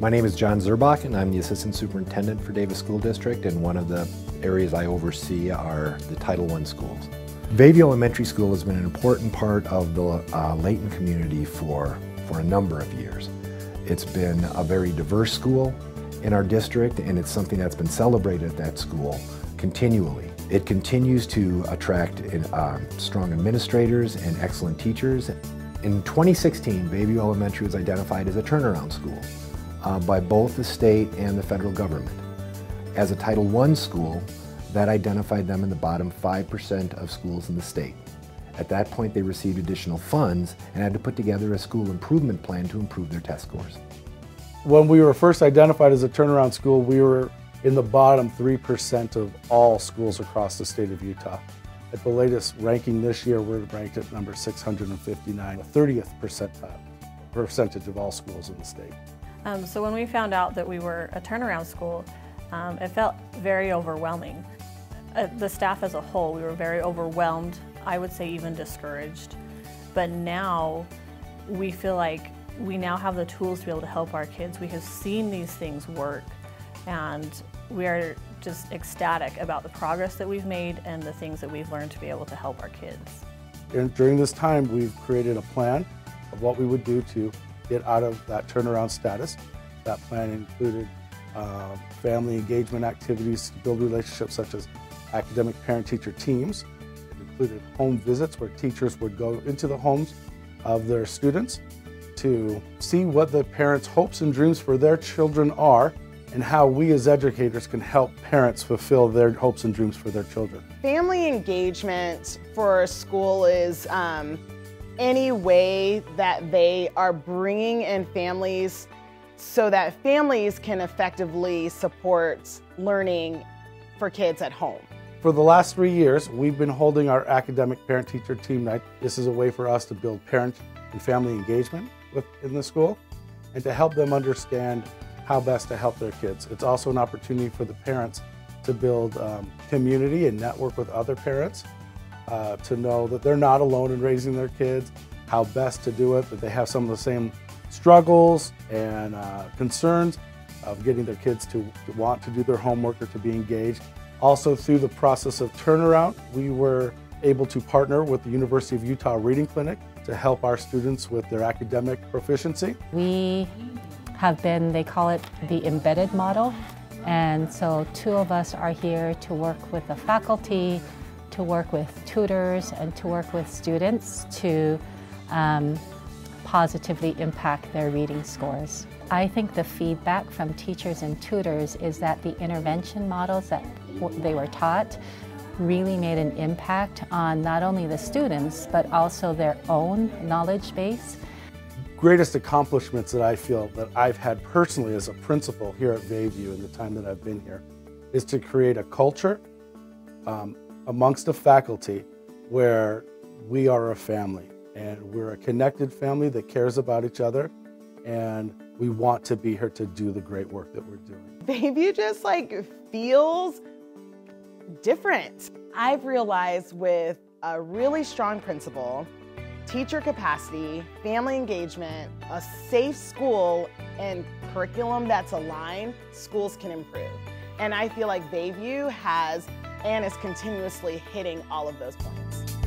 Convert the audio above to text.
My name is John Zerbach, and I'm the Assistant Superintendent for Davis School District, and one of the areas I oversee are the Title I schools. Vae View Elementary School has been an important part of the Layton community for a number of years. It's been a very diverse school in our district, and it's something that's been celebrated at that school continually. It continues to attract strong administrators and excellent teachers. In 2016, Bayview Elementary was identified as a turnaround school by both the state and the federal government. As a Title I school, that identified them in the bottom 5% of schools in the state. At that point, they received additional funds and had to put together a school improvement plan to improve their test scores. When we were first identified as a turnaround school, we were in the bottom 3% of all schools across the state of Utah. At the latest ranking this year, we're ranked at number 659, a 30th percentage of all schools in the state. So when we found out that we were a turnaround school, it felt very overwhelming. The staff as a whole, we were very overwhelmed, I would say even discouraged. But now we feel like we now have the tools to be able to help our kids. We have seen these things work, and we are just ecstatic about the progress that we've made and the things that we've learned to be able to help our kids. And during this time, we've created a plan of what we would do to get out of that turnaround status. That plan included family engagement activities to build relationships such as academic parent-teacher teams. It included home visits where teachers would go into the homes of their students to see what the parents' hopes and dreams for their children are, and how we as educators can help parents fulfill their hopes and dreams for their children. Family engagement for a school is any way that they are bringing in families so that families can effectively support learning for kids at home. For the last 3 years, we've been holding our academic parent-teacher team night. This is a way for us to build parent and family engagement within the school and to help them understand how best to help their kids. It's also an opportunity for the parents to build community and network with other parents, to know that they're not alone in raising their kids, how best to do it, that they have some of the same struggles and concerns of getting their kids to want to do their homework or to be engaged. Also, through the process of turnaround, we were able to partner with the University of Utah Reading Clinic to help our students with their academic proficiency. We have been, they call it the embedded model. And so two of us are here to work with the faculty, to work with tutors, and to work with students to positively impact their reading scores. I think the feedback from teachers and tutors is that the intervention models that they were taught really made an impact on not only the students, but also their own knowledge base. Greatest accomplishments that I feel that I've had personally as a principal here at Vae View in the time that I've been here is to create a culture amongst the faculty where we are a family, and we're a connected family that cares about each other, and we want to be here to do the great work that we're doing. Vae View just feels different. I've realized with a really strong principal, teacher capacity, family engagement, a safe school, and curriculum that's aligned, schools can improve. And I feel like Vae View has and is continuously hitting all of those points.